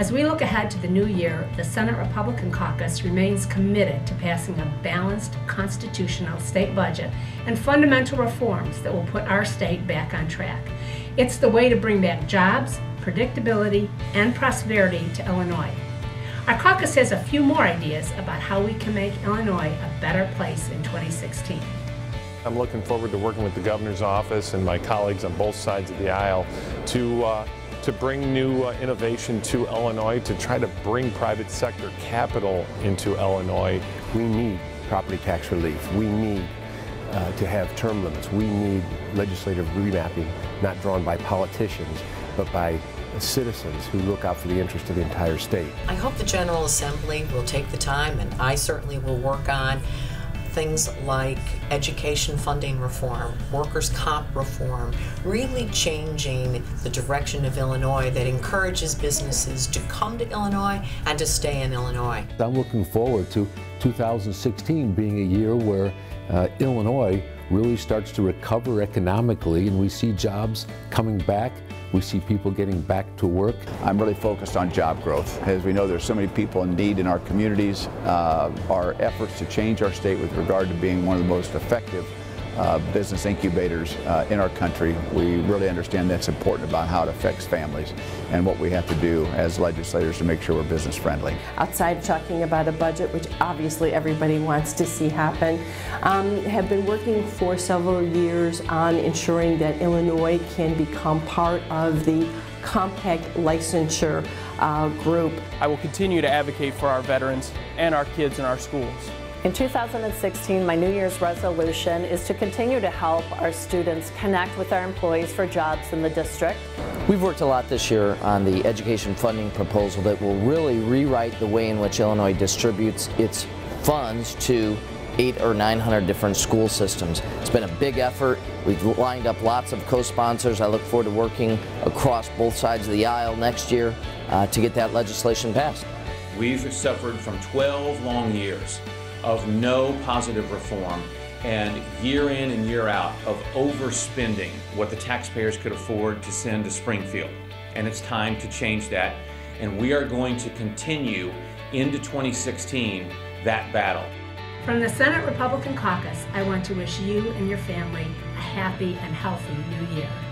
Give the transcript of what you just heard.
As we look ahead to the new year, the Senate Republican Caucus remains committed to passing a balanced constitutional state budget and fundamental reforms that will put our state back on track. It's the way to bring back jobs, predictability, and prosperity to Illinois. Our caucus has a few more ideas about how we can make Illinois a better place in 2016. I'm looking forward to working with the governor's office and my colleagues on both sides of the aisle to bring new innovation to Illinois, to try to bring private sector capital into Illinois. We need property tax relief. We need to have term limits. We need legislative remapping, not drawn by politicians, but by citizens who look out for the interest of the entire state. I hope the General Assembly will take the time, and I certainly will work on things like education funding reform, workers' comp reform, really changing the direction of Illinois that encourages businesses to come to Illinois and to stay in Illinois. I'm looking forward to 2016 being a year where Illinois really starts to recover economically, and we see jobs coming back, we see people getting back to work. I'm really focused on job growth. As we know, there's so many people in need in our communities. Our efforts to change our state with regard to being one of the most effective business incubators in our country, we really understand that's important about how it affects families and what we have to do as legislators to make sure we're business friendly. Outside of talking about a budget, which obviously everybody wants to see happen, have been working for several years on ensuring that Illinois can become part of the compact licensure group. I will continue to advocate for our veterans and our kids in our schools. In 2016, my New Year's resolution is to continue to help our students connect with our employees for jobs in the district. We've worked a lot this year on the education funding proposal that will really rewrite the way in which Illinois distributes its funds to 800 or 900 different school systems. It's been a big effort. We've lined up lots of co-sponsors. I look forward to working across both sides of the aisle next year to get that legislation passed. We've suffered from 12 long years of no positive reform, and year in and year out of overspending what the taxpayers could afford to send to Springfield. And it's time to change that, and we are going to continue into 2016 that battle. From the Senate Republican Caucus, I want to wish you and your family a happy and healthy new year.